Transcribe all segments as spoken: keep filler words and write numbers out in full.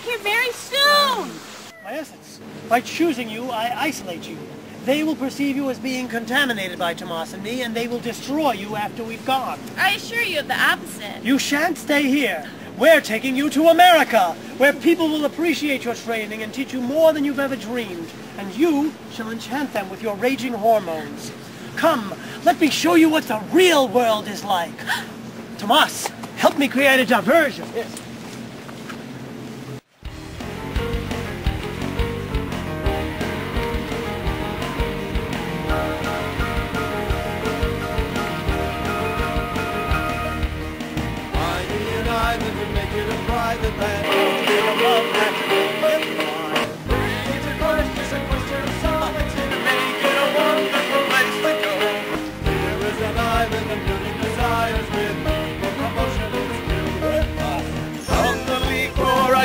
back here very soon! My essence, by choosing you, I isolate you. They will perceive you as being contaminated by Tomas and me, and they will destroy you after we've gone. I assure you of the opposite. You shan't stay here. We're taking you to America, where people will appreciate your training and teach you more than you've ever dreamed. And you shall enchant them with your raging hormones. Come, let me show you what the real world is like. Tomas, help me create a diversion. Yes.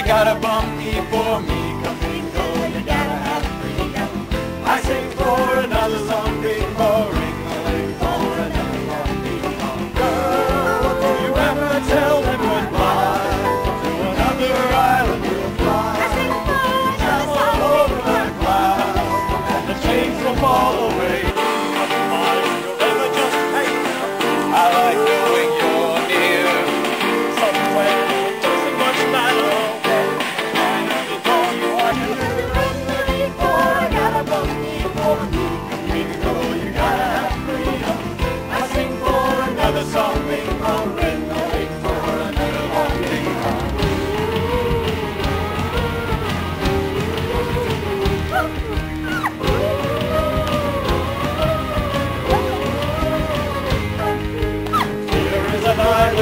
Got a bumpy for me, come and go, you gotta have a freedom. I sing for another song, big boring, I wait for another bumpy. Girl, do you ever tell them goodbye? To another island you'll fly. I sing for another song, all over my glass, and the chains will fall away. Never just hang up. I like knowing you're near, somewhere.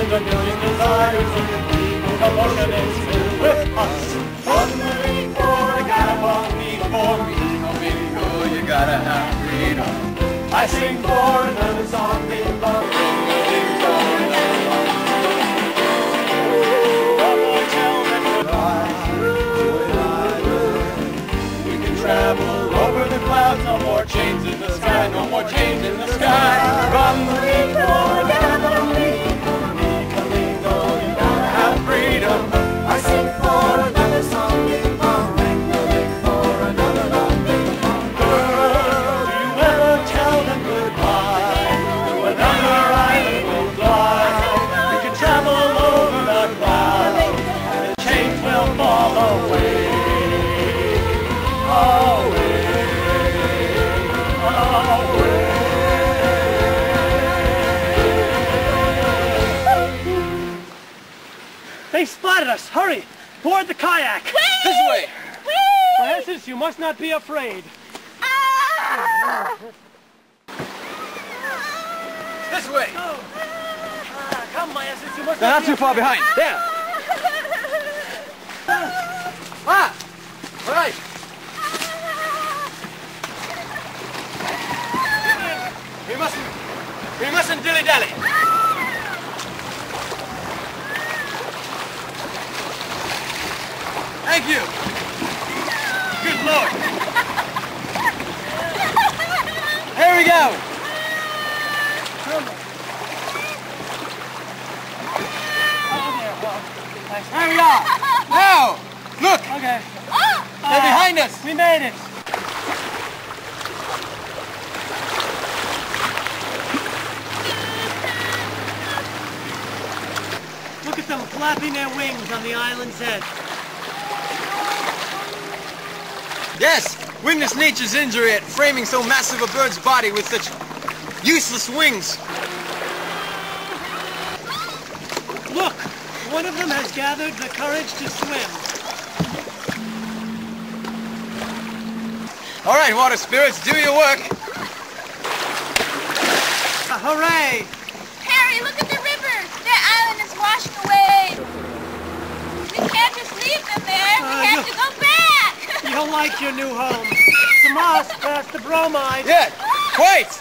A million desires of the people, the ocean is filled with us. On the reef, I gotta want me for me. Oh, baby girl, you gotta have freedom. I sing for another song, baby, love, sing for another song. One more children will rise to an island. We can travel over the clouds, no more chains in the sky, no more chains in the sky. From the reef, I gotta want me. I sing for another song, big bong, ring the ring for another long big bong. Girl, do you ever tell them goodbye? To another island we'll fly. We can travel over the clouds, and the chains will fall away, away, away. They spotted us! Hurry! Board the kayak! Whee! This way! For essence, you must not be afraid. Ah! This way! Oh. Ah, come, my essence, you must They're not be They're not too afraid. Far behind. Ah! There! Ah! All right! Ah! We mustn't... We mustn't dilly-dally. Ah! Thank you. Good Lord. Here we go. There we are. Now, look. Okay. They're behind us. We made it. Look at them flapping their wings on the island's edge. Yes, witness nature's injury at framing so massive a bird's body with such useless wings. Look, one of them has gathered the courage to swim. All right, water spirits, do your work. Uh, hooray! Harry, look at the river. Their island is washing away. We can't just leave them there. We have to go back. You'll like your new home. Tomas passed the bromide. Yeah, quite.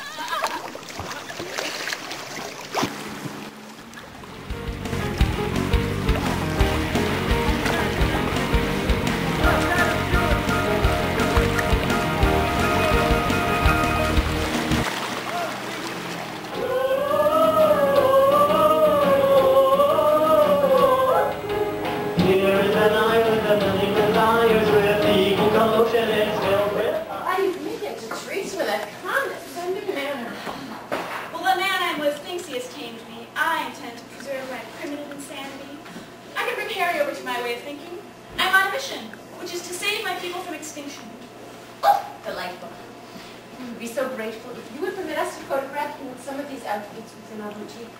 Here is an island of for that condescending manner. Well, the man I was thinks he has tamed me. I intend to preserve my primitive insanity. I can bring Harry over to my way of thinking. I'm on a mission, which is to save my people from extinction. Oh, delightful. We would be so grateful if you would permit us to photograph you with some of these outfits within our boutique.